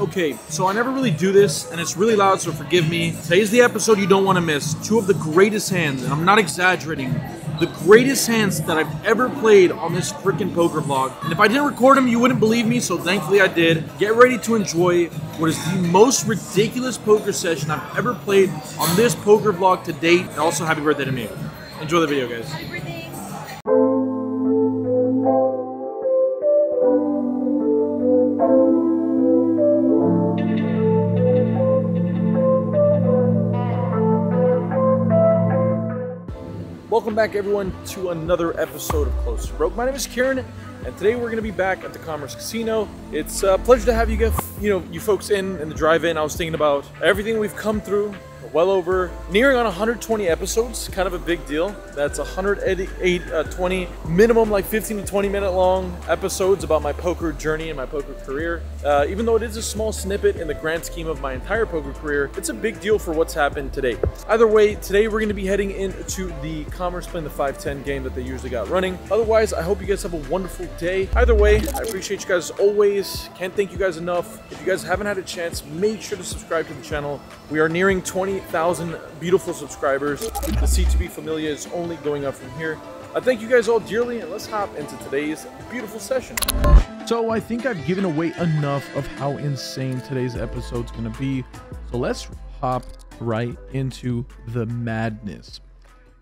Okay, so I never really do this, and it's really loud, so forgive me. Today's the episode you don't want to miss. Two of the greatest hands, and I'm not exaggerating, the greatest hands that I've ever played on this freaking poker vlog. And if I didn't record them, you wouldn't believe me, so thankfully I did. Get ready to enjoy what is the most ridiculous poker session I've ever played on this poker vlog to date. And also, happy birthday to me. Enjoy the video, guys. Happy birthday. Welcome back, everyone, to another episode of Close to Broke. My name is Kieran, and today we're going to be back at the Commerce Casino. It's a pleasure to have you get, you folks in the drive-in. I was thinking about everything we've come through, well over, nearing on 120 episodes, kind of a big deal. That's 120 minimum, like 15 to 20 minute long episodes about my poker journey and my poker career. Even though it is a small snippet in the grand scheme of my entire poker career, it's a big deal for what's happened today. Either way, today we're gonna be heading into the Commerce playing the 5-10 game that they usually got running. Otherwise, I hope you guys have a wonderful day. Either way, I appreciate you guys as always. Can't thank you guys enough. If you guys haven't had a chance, make sure to subscribe to the channel. We are nearing 20,000 beautiful subscribers. The C2B Familia is only going up from here. I thank you guys all dearly, and let's hop into today's beautiful session. So I think I've given away enough of how insane today's episode's gonna be. So let's hop right into the madness.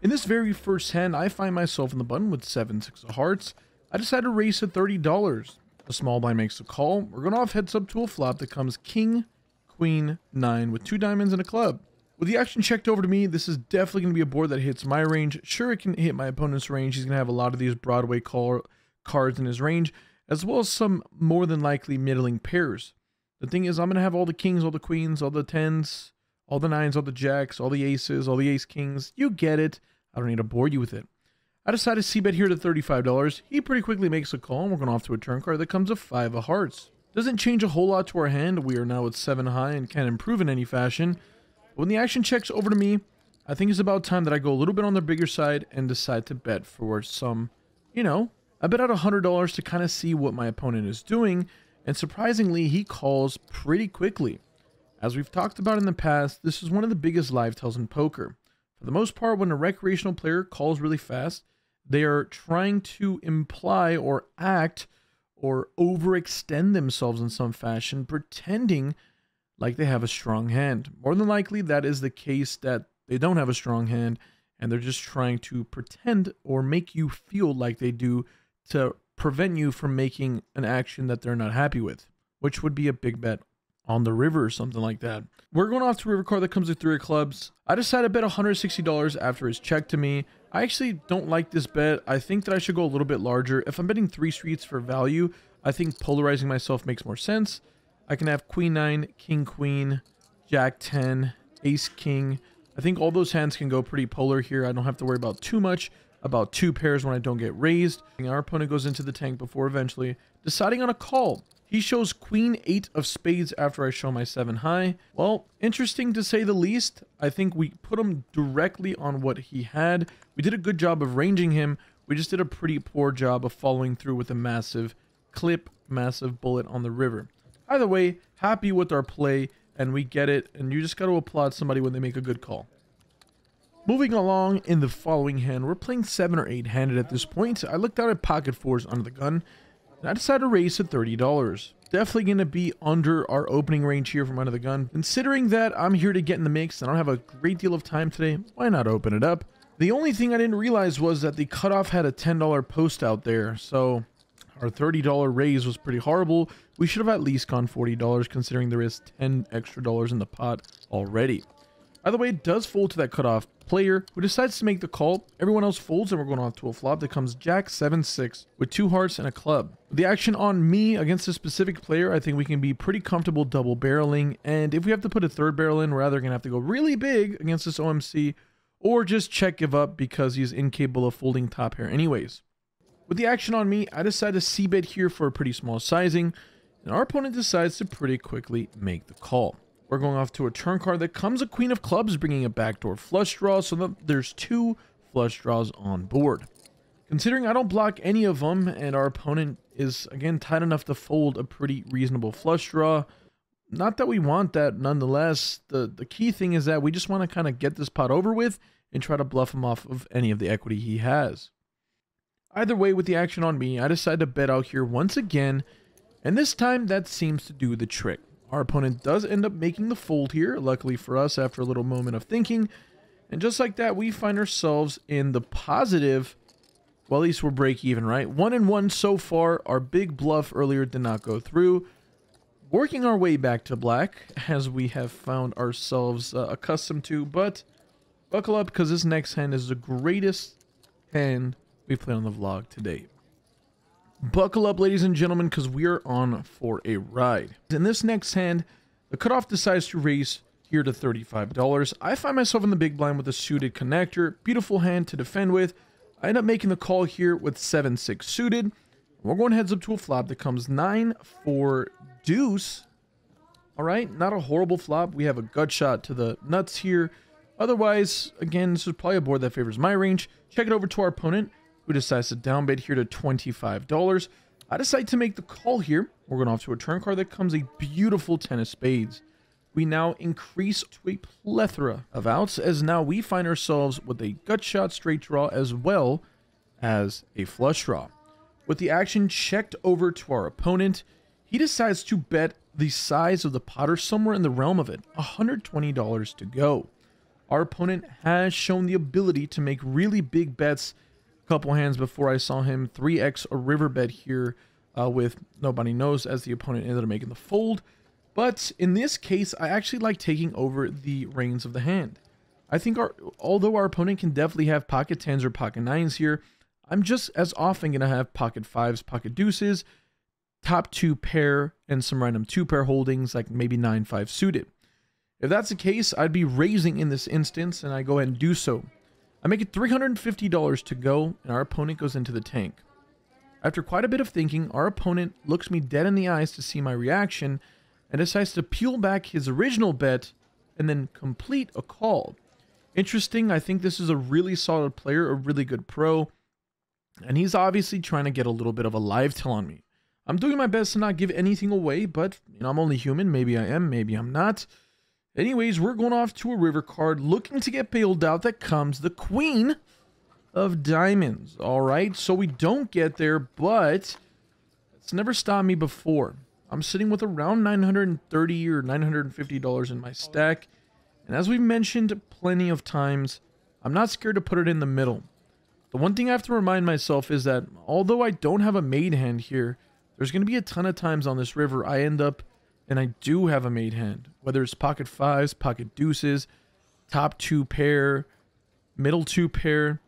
In this very first hand, I find myself in the button with 7-6 of hearts. I decide to raise to $30. The small blind makes the call. We're gonna off heads up to a flop that comes king, queen, nine with two diamonds and a club. With the action checked over to me, this is definitely going to be a board that hits my range. Sure, it can hit my opponent's range. He's going to have a lot of these Broadway cards in his range, as well as some more than likely middling pairs. The thing is, I'm going to have all the kings, all the queens, all the tens, all the nines, all the jacks, all the aces, all the ace kings. You get it. I don't need to bore you with it. I decide to c-bet here to $35. He pretty quickly makes a call, and we're going off to a turn card that comes with 5 of hearts. Doesn't change a whole lot to our hand. We are now at 7 high and can't improve in any fashion. When the action checks over to me, I think it's about time that I go a little bit on the bigger side and decide to bet for some, I bet out $100 to kind of see what my opponent is doing, and surprisingly, he calls pretty quickly. As we've talked about in the past, this is one of the biggest live tells in poker. For the most part, when a recreational player calls really fast, they are trying to imply or act or overextend themselves in some fashion, pretending like they have a strong hand. More than likely, that is the case that they don't have a strong hand, and they're just trying to pretend or make you feel like they do to prevent you from making an action that they're not happy with, which would be a big bet on the river or something like that. We're going off to a river card that comes with 3 of clubs. I decided to bet $160 after his check to me. I actually don't like this bet. I think that I should go a little bit larger. If I'm betting 3 streets for value, I think polarizing myself makes more sense. I can have queen 9, king queen, jack 10, ace king. I think all those hands can go pretty polar here. I don't have to worry about too much, about 2 pairs when I don't get raised. Our opponent goes into the tank before eventually deciding on a call. He shows queen 8 of spades after I show my 7 high. Well, interesting to say the least. I think we put him directly on what he had. We did a good job of ranging him. We just did a pretty poor job of following through with a massive clip, massive bullet on the river. Either way, happy with our play, and we get it, and you just got to applaud somebody when they make a good call. Moving along in the following hand, we're playing 7 or 8 handed at this point. I looked out at pocket 4s under the gun, and I decided to raise to $30. Definitely going to be under our opening range here from under the gun. Considering that I'm here to get in the mix and I don't have a great deal of time today, why not open it up? The only thing I didn't realize was that the cutoff had a $10 post out there, so our $30 raise was pretty horrible. We should have at least gone $40 considering there is $10 extra in the pot already. Either way, it does fold to that cutoff player who decides to make the call. Everyone else folds, and we're going off to a flop that comes jack 7-6 with 2 hearts and a club. The action on me against this specific player, I think we can be pretty comfortable double barreling, and if we have to put a third barrel in, we're either going to have to go really big against this OMC or just check give up because he's incapable of folding top pair anyways. With the action on me, I decide to c-bet here for a pretty small sizing, and our opponent decides to pretty quickly make the call. We're going off to a turn card that comes a queen of clubs, bringing a backdoor flush draw, so that there's 2 flush draws on board. Considering I don't block any of them, and our opponent is, again, tight enough to fold a pretty reasonable flush draw, Not that we want that, nonetheless. The key thing is that we just want to kind of get this pot over with and try to bluff him off of any of the equity he has. Either way, with the action on me, I decide to bet out here once again, and this time that seems to do the trick. Our opponent does end up making the fold here, luckily for us, after a little moment of thinking. And just like that, we find ourselves in the positive. Well, at least we're break even, right? 1-1 so far. Our big bluff earlier did not go through. Working our way back to black, as we have found ourselves accustomed to. But buckle up, because this next hand is the greatest hand we've played on the vlog today. Buckle up, ladies and gentlemen, because we are on for a ride. In this next hand, the cutoff decides to raise here to $35. I find myself in the big blind with a suited connector. Beautiful hand to defend with. I end up making the call here with 7-6 suited. We're going heads up to a flop that comes 9-4 deuce. All right, not a horrible flop. We have a gut shot to the nuts here. Otherwise, again, this is probably a board that favors my range. Check it over to our opponent, who decides to downbid here to $25. I decide to make the call here. We're going off to a turn card that comes a beautiful 10 of spades. We now increase to a plethora of outs, as now we find ourselves with a gut shot straight draw as well as a flush draw. With the action checked over to our opponent, he decides to bet the size of the pot or somewhere in the realm of it, $120 to go. Our opponent has shown the ability to make really big bets. Couple hands before I saw him 3x a river bet here with nobody knows, as the opponent ended up making the fold. But in this case, I actually like taking over the reins of the hand. I think although our opponent can definitely have pocket tens or pocket nines here, I'm just as often going to have pocket fives, pocket deuces, top two pair, and some random two pair holdings like maybe 9-5 suited. If that's the case, I'd be raising in this instance, and I go ahead and do so. I make it $350 to go, and our opponent goes into the tank. After quite a bit of thinking, our opponent looks me dead in the eyes to see my reaction and decides to peel back his original bet and then complete a call. Interesting, I think this is a really solid player, a really good pro, and he's obviously trying to get a little bit of a live tell on me. I'm doing my best to not give anything away, but you know, I'm only human. Maybe I am, maybe I'm not. Anyways, we're going off to a river card, looking to get bailed out. That comes the queen of diamonds. All right, so we don't get there, but it's never stopped me before. I'm sitting with around $930 or $950 in my stack. And as we've mentioned plenty of times, I'm not scared to put it in the middle. The one thing I have to remind myself is that although I don't have a made hand here, there's going to be a ton of times on this river I end up and I do have a made hand, whether it's pocket fives, pocket deuces, top two pair, middle two pair.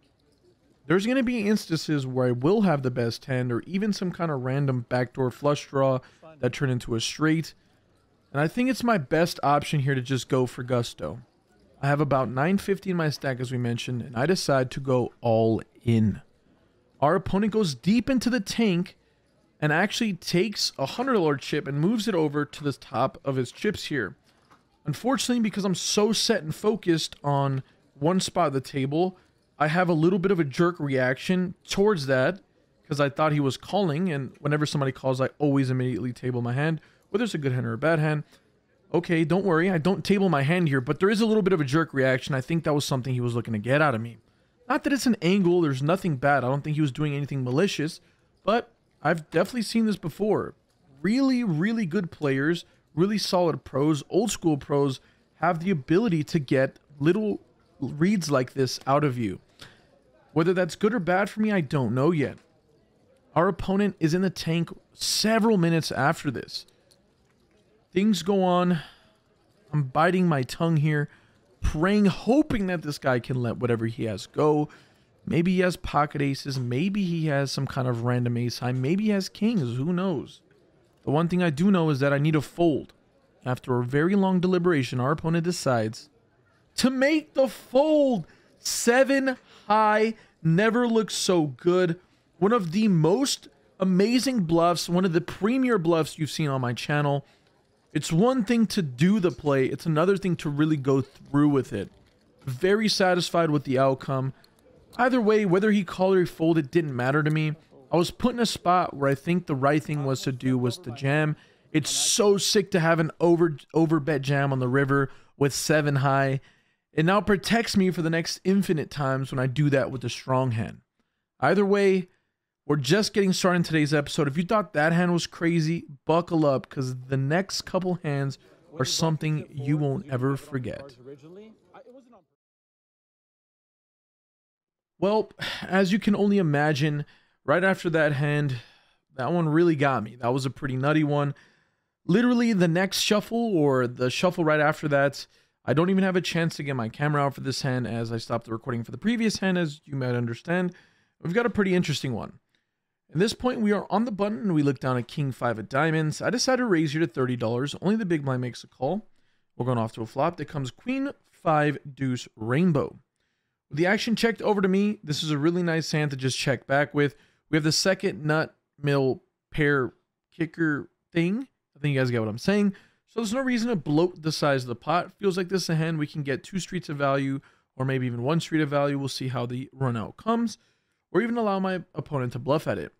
There's going to be instances where I will have the best hand or even some kind of random backdoor flush draw that turn into a straight. And I think it's my best option here to just go for gusto. I have about $950 in my stack, as we mentioned, and I decide to go all in. Our opponent goes deep into the tank and actually takes a $100 chip and moves it over to the top of his chips here. Unfortunately, because I'm so set and focused on one spot of the table, I have a little bit of a jerk reaction towards that because I thought he was calling, and whenever somebody calls, I always immediately table my hand, whether it's a good hand or a bad hand. Okay, don't worry, I don't table my hand here, but there is a little bit of a jerk reaction. I think that was something he was looking to get out of me. Not that it's an angle, there's nothing bad. I don't think he was doing anything malicious, but I've definitely seen this before. Really, really good players, really solid pros, old school pros have the ability to get little reads like this out of you. Whether that's good or bad for me, I don't know yet. Our opponent is in the tank several minutes after this. Things go on. I'm biting my tongue here, praying, hoping that this guy can let whatever he has go. Maybe he has pocket aces. Maybe he has some kind of random ace high. Maybe he has kings. Who knows? The one thing I do know is that I need a fold. After a very long deliberation, our opponent decides to make the fold. 7 high. Never looks so good. One of the most amazing bluffs. One of the premier bluffs you've seen on my channel. It's one thing to do the play. It's another thing to really go through with it. Very satisfied with the outcome. Either way, whether he called or he folded didn't matter to me. I was put in a spot where I think the right thing was to do was to jam It's so sick to have an overbet jam on the river with 7-high. It now protects me for the next infinite times when I do that with the strong hand. Either way, we're just getting started in today's episode. If you thought that hand was crazy, buckle up, because the next couple hands are something you won't ever forget. Well, as you can only imagine, right after that hand, that one really got me. That was a pretty nutty one. Literally the next shuffle, or the shuffle right after that, I don't even have a chance to get my camera out for this hand, as I stopped the recording for the previous hand, as you might understand. We've got a pretty interesting one. At this point, we are on the button, and we look down at King 5 of diamonds. I decide to raise here to $30. Only the big blind makes a call. We're going off to a flop. There comes Queen 5 Deuce Rainbow. With the action checked over to me, this is a really nice hand to just check back with. We have the second nut mill pair kicker thing. I think you guys get what I'm saying. So there's no reason to bloat the size of the pot. Feels like this is a hand we can get 2 streets of value, or maybe even 1 street of value. We'll see how the run out comes, or even allow my opponent to bluff at it.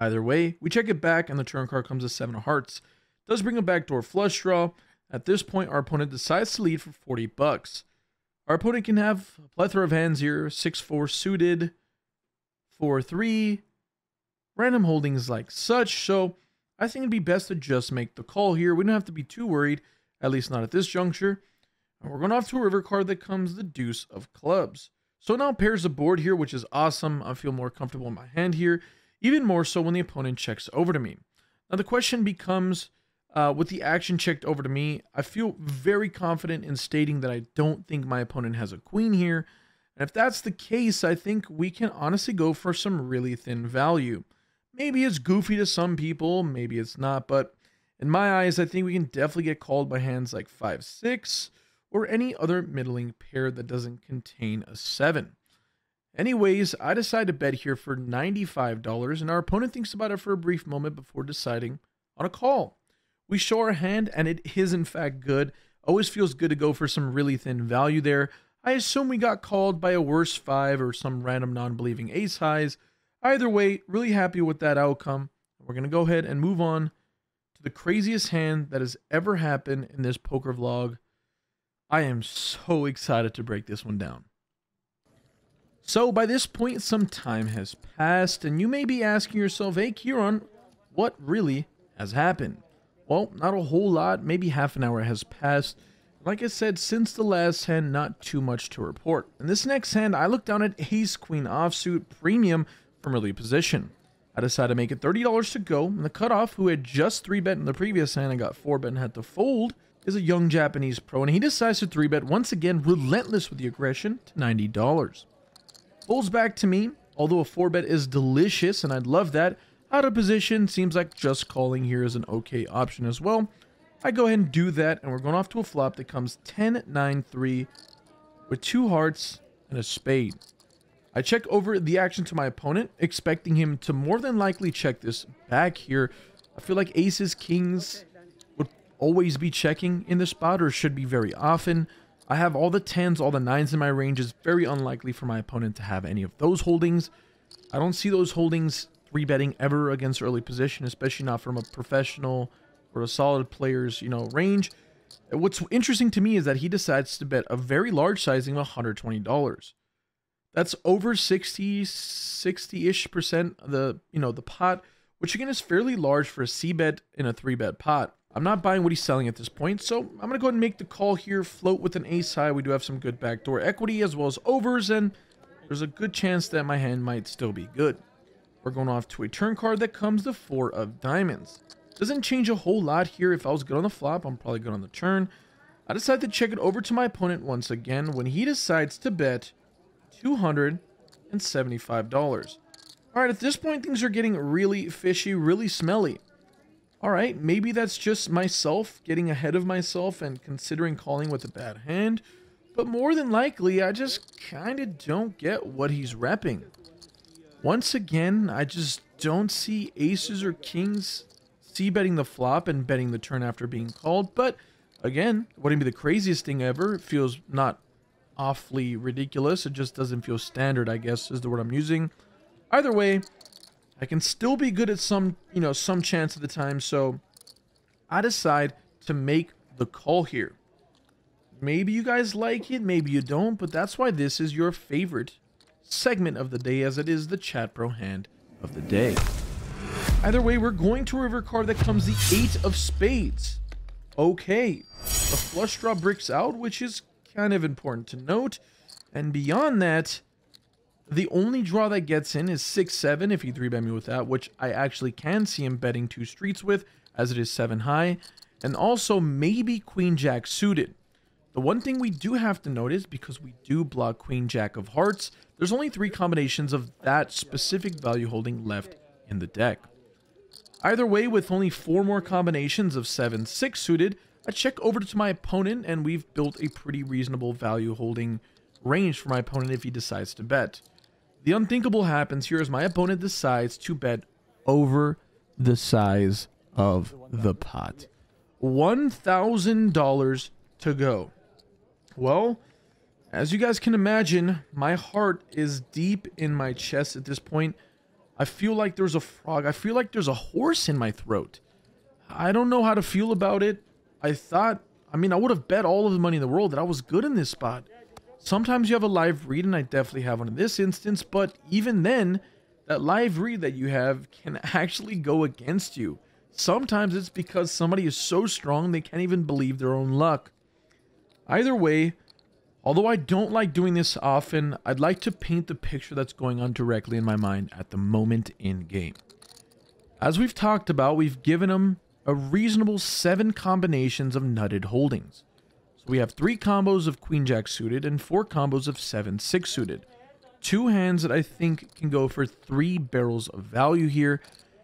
Either way, we check it back, and the turn card comes a 7 of hearts. Does bring a backdoor flush draw. At this point, our opponent decides to lead for 40 bucks. Our opponent can have a plethora of hands here. 6-4 suited, 4-3, random holdings like such. So I think it'd be best to just make the call here. We don't have to be too worried, at least not at this juncture. And we're going off to a river card that comes the deuce of clubs. So now pairs the board here, which is awesome. I feel more comfortable in my hand here, even more so when the opponent checks over to me. Now the question becomes, with the action checked over to me, I feel very confident in stating that I don't think my opponent has a queen here. And if that's the case, I think we can honestly go for some really thin value. Maybe it's goofy to some people, maybe it's not, but in my eyes, I think we can definitely get called by hands like 5-6, or any other middling pair that doesn't contain a 7. Anyways, I decide to bet here for $95, and our opponent thinks about it for a brief moment before deciding on a call. We show our hand, and it is in fact good. Always feels good to go for some really thin value there. I assume we got called by a worse 5 or some random non-believing ace highs. Either way, really happy with that outcome. We're going to go ahead and move on to the craziest hand that has ever happened in this poker vlog. I am so excited to break this one down. So by this point, some time has passed, and you may be asking yourself, hey, Kieran, what really has happened? Well, not a whole lot. Maybe half an hour has passed. Like I said, since the last hand, not too much to report. In this next hand, I look down at Ace Queen offsuit premium from early position. I decided to make it $30 to go, and the cutoff, who had just 3-bet in the previous hand and got 4-bet and had to fold, is a young Japanese pro, and he decides to 3-bet once again, relentless with the aggression, to $90. Folds back to me, although a 4-bet is delicious, and I'd love that. Out of position, seems like just calling here is an okay option as well. I go ahead and do that, and we're going off to a flop that comes 10-9-3 with 2 hearts and a spade. I check over the action to my opponent, expecting him to more than likely check this back here. I feel like aces, kings would always be checking in this spot, or should be very often. I have all the 10s, all the 9s in my range. It's very unlikely for my opponent to have any of those holdings. I don't see those holdings 3-betting ever against early position, especially not from a professional or a solid player's, range. What's interesting to me is that he decides to bet a very large sizing of $120. That's over 60-ish% of the, the pot, which again is fairly large for a c-bet in a 3-bet pot. I'm not buying what he's selling at this point, so I'm going to go ahead and make the call here, float with an ace high. We do have some good backdoor equity as well as overs, and there's a good chance that my hand might still be good. We're going off to a turn card that comes the 4 of diamonds. Doesn't change a whole lot here. If I was good on the flop, I'm probably good on the turn. I decide to check it over to my opponent once again when he decides to bet $275. All right, at this point, things are getting really fishy, really smelly. All right, maybe that's just myself getting ahead of myself and considering calling with a bad hand, but more than likely, I just kind of don't get what he's repping. Once again, I just don't see aces or kings c-betting the flop and betting the turn after being called, but again, wouldn't be the craziest thing ever. It feels not awfully ridiculous. It just doesn't feel standard, I guess, is the word I'm using. Either way, I can still be good at some chance of the time, so I decide to make the call here. Maybe you guys like it, maybe you don't, but that's why this is your favorite segment of the day, as it is the Chat Pro hand of the day. Either way, we're going to a river card that comes the 8 of spades. Okay, the flush draw bricks out, which is kind of important to note. And beyond that, the only draw that gets in is 6-7 if he 3-bet me with that, which I actually can see him betting 2 streets with, as it is 7 high. And also maybe Queen Jack suited. The one thing we do have to note is, because we do block Queen Jack of hearts, there's only 3 combinations of that specific value holding left in the deck. Either way, with only 4 more combinations of 7-6 suited, I check over to my opponent, and we've built a pretty reasonable value holding range for my opponent if he decides to bet. The unthinkable happens here as my opponent decides to bet over the size of the pot. $1,000 to go. Well, as you guys can imagine, my heart is deep in my chest at this point. I feel like there's a frog. I feel like there's a horse in my throat. I don't know how to feel about it. I would have bet all of the money in the world that I was good in this spot. Sometimes you have a live read, and I definitely have one in this instance, but even then, that live read that you have can actually go against you. Sometimes it's because somebody is so strong they can't even believe their own luck. Either way, although I don't like doing this often, I'd like to paint the picture that's going on directly in my mind at the moment in game. As we've talked about, we've given him a reasonable 7 combinations of nutted holdings. So we have 3 combos of Queen Jack suited and 4 combos of 7-6 suited. 2 hands that I think can go for 3 barrels of value here.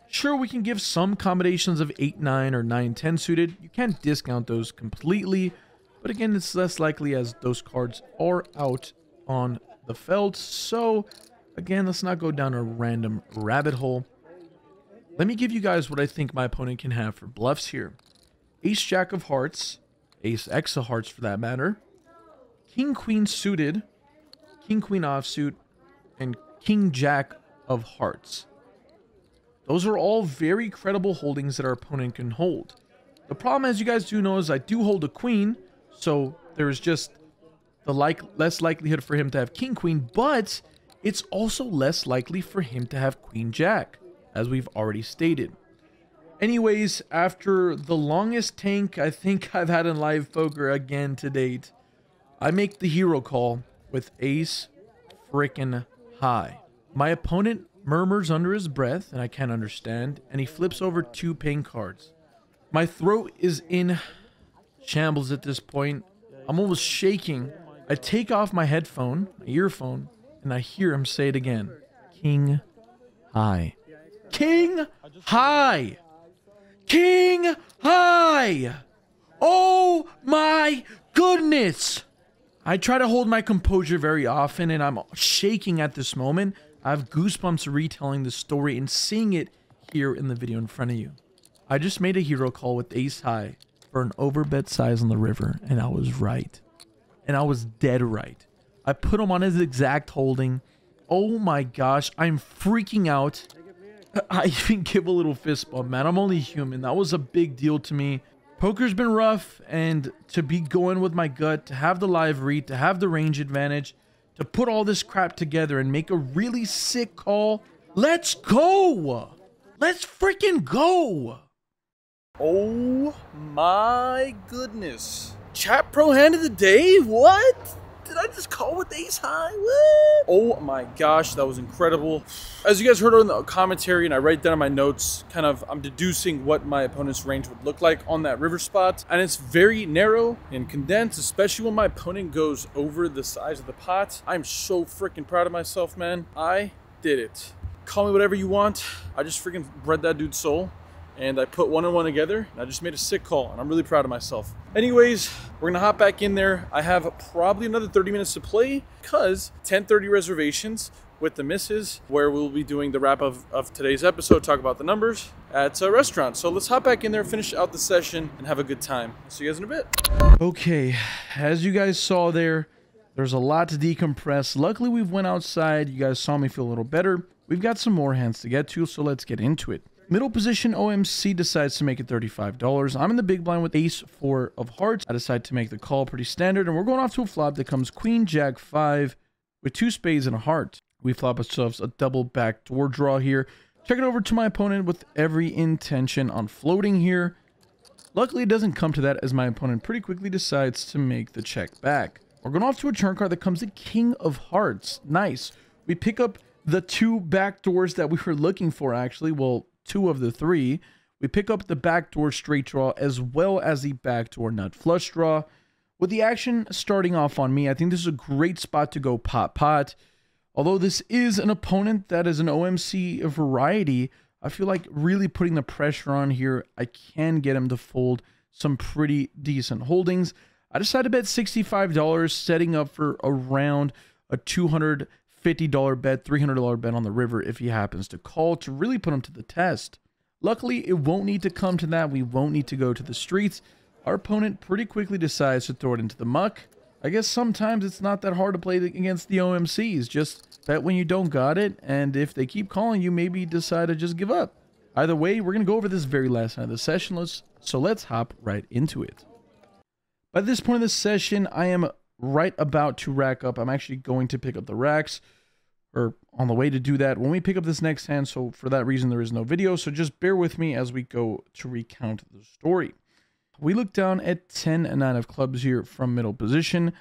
Sure, we can give some combinations of 8-9 or 9-10 suited. You can't discount those completely. But again, it's less likely as those cards are out on the felt. So again, let's not go down a random rabbit hole. Let me give you guys what I think my opponent can have for bluffs here. Ace Jack of hearts. Ace X of hearts for that matter. King Queen suited. King Queen offsuit. And King Jack of hearts. Those are all very credible holdings that our opponent can hold. The problem, as you guys do know, is I do hold a queen. So there is just the less likelihood for him to have King Queen, but it's also less likely for him to have Queen Jack, as we've already stated. Anyways, after the longest tank I think I've had in live poker again to date, I make the hero call with ace frickin' high. My opponent murmurs under his breath, and I can't understand, and he flips over 2 ping cards. My throat is in shambles at this point. I'm almost shaking. I take off my headphone, my earphone, and I hear him say it again. King high. King high. King high. Oh my goodness. I try to hold my composure very often, and I'm shaking at this moment. I have goosebumps retelling the story and seeing it here in the video in front of you. I just made a hero call with ace high for an overbet size on the river, and I was right. And I was dead right. I put him on his exact holding. Oh my gosh, I'm freaking out. I even give a little fist bump, man. I'm only human. That was a big deal to me. Poker's been rough, and to be going with my gut, to have the live read, to have the range advantage, to put all this crap together and make a really sick call. Let's go! Let's freaking go! Oh my goodness. Chat Pro hand of the day? What? Did I just call with ace high? What? Oh my gosh, that was incredible. As you guys heard on the commentary, and I write down in my notes, kind of I'm deducing what my opponent's range would look like on that river spot. And it's very narrow and condensed, especially when my opponent goes over the size of the pot. I'm so freaking proud of myself, man. I did it. Call me whatever you want. I just freaking bred that dude's soul. And I put 1 and 1 together, and I just made a sick call, and I'm really proud of myself. Anyways, we're gonna hop back in there. I have probably another 30 minutes to play, because 10:30 reservations with the missus, where we'll be doing the wrap of today's episode, talk about the numbers at a restaurant. So let's hop back in there, finish out the session, and have a good time. I'll see you guys in a bit. Okay, as you guys saw there, there's a lot to decompress. Luckily, we've went outside. You guys saw me feel a little better. We've got some more hands to get to, so let's get into it. Middle position OMC decides to make it $35. I'm in the big blind with ace four of hearts. I decide to make the call, pretty standard, and we're going off to a flop that comes queen jack five with two spades and a heart. We flop ourselves a double backdoor draw here. Check it over to my opponent with every intention on floating here. Luckily, it doesn't come to that as my opponent pretty quickly decides to make the check back. We're going off to a turn card that comes the king of hearts. Nice. We pick up the two backdoors that we were looking for, actually. Well, two of the three. We pick up the backdoor straight draw as well as the backdoor nut flush draw. With the action starting off on me, I think this is a great spot to go pot-pot. Although this is an opponent that is an OMC variety, I feel like really putting the pressure on here, I can get him to fold some pretty decent holdings. I decided to bet $65, setting up for around a $250 bet, $300 bet on the river if he happens to call, to really put him to the test. Luckily, it won't need to come to that. We won't need to go to the streets. Our opponent pretty quickly decides to throw it into the muck. I guess sometimes it's not that hard to play against the OMCs. Just bet when you don't got it, and if they keep calling you, maybe decide to just give up. Either way, we're going to go over this very last night of the session, so let's hop right into it. By this point of the session, I am right about to rack up. I'm actually going to pick up the racks, or on the way to do that, when we pick up this next hand, so for that reason there is no video, so just bear with me as we go to recount the story. We look down at 10 and 9 of clubs here from middle position.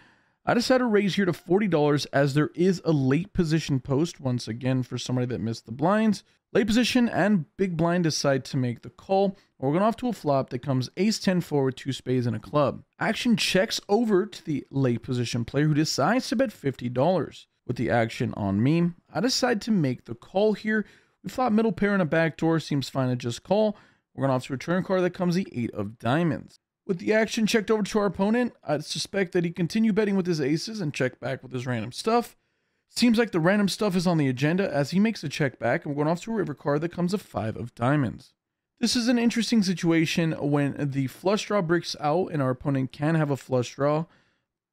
I decided to raise here to $40 as there is a late position post once again for somebody that missed the blinds. Late position and big blind decide to make the call. We're going off to a flop that comes ace 10 forward, two spades and a club. Action checks over to the late position player who decides to bet $50. With the action on me, I decide to make the call here. We flop middle pair and a backdoor, seems fine to just call. We're going off to a turn card that comes the eight of diamonds. With the action checked over to our opponent, I suspect that he continued betting with his aces and checked back with his random stuff. Seems like the random stuff is on the agenda as he makes a check back, and we're going off to a river card that comes a five of diamonds. This is an interesting situation when the flush draw breaks out and our opponent can have a flush draw,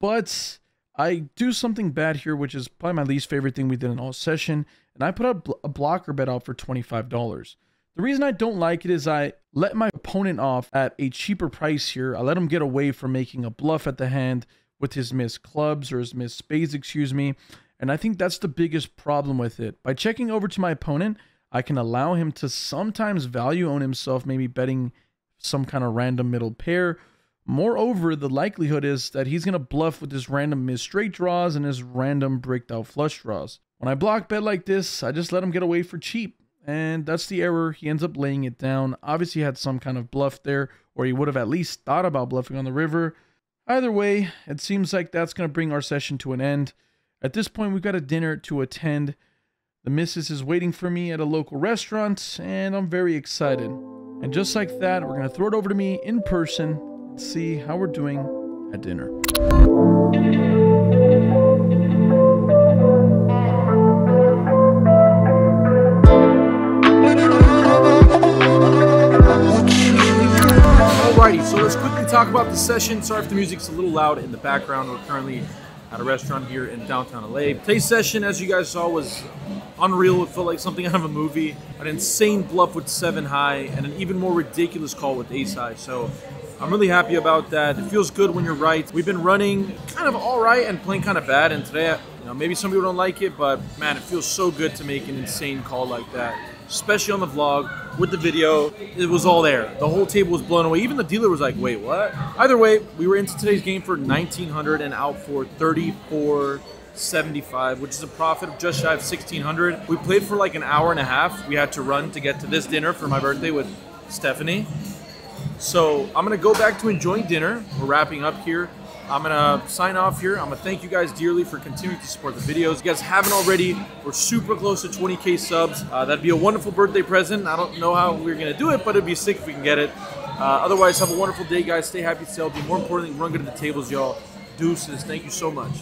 but I do something bad here, which is probably my least favorite thing we did in all session, and I put up a blocker bet out for $25. The reason I don't like it is I let my opponent off at a cheaper price here. I let him get away from making a bluff at the hand with his missed clubs, or his missed spades, excuse me. And I think that's the biggest problem with it. By checking over to my opponent, I can allow him to sometimes value own himself, maybe betting some kind of random middle pair. Moreover, the likelihood is that he's going to bluff with his random missed straight draws and his random bricked out flush draws. When I block bet like this, I just let him get away for cheap. And that's the error. He ends up laying it down. Obviously had some kind of bluff there, or he would have at least thought about bluffing on the river. Either way, it seems like that's going to bring our session to an end. At this point, we've got a dinner to attend. The missus is waiting for me at a local restaurant, and I'm very excited. And just like that, we're going to throw it over to me in person and see how we're doing at dinner. So let's quickly talk about the session. Sorry if the music's a little loud in the background. We're currently at a restaurant here in downtown LA. Today's session, as you guys saw, was unreal. It felt like something out of a movie. An insane bluff with 7 high and an even more ridiculous call with ace high. So I'm really happy about that. It feels good when you're right. We've been running kind of all right and playing kind of bad. And today, you know, maybe some people don't like it, but man, it feels so good to make an insane call like that. Especially on the vlog, with the video, it was all there. The whole table was blown away. Even the dealer was like, wait, what? Either way, we were into today's game for 1900 and out for 34.75, which is a profit of just shy of 1600. We played for like an hour and a half. We had to run to get to this dinner for my birthday with Stephanie. So I'm gonna go back to enjoying dinner. We're wrapping up here. I'm gonna sign off here. I'm gonna thank you guys dearly for continuing to support the videos. If you guys haven't already, we're super close to 20K subs. That'd be a wonderful birthday present. I don't know how we're gonna do it, but it'd be sick if we can get it. Otherwise, have a wonderful day, guys. Stay happy, stay healthy. More importantly, run good at the tables, y'all. Deuces, thank you so much.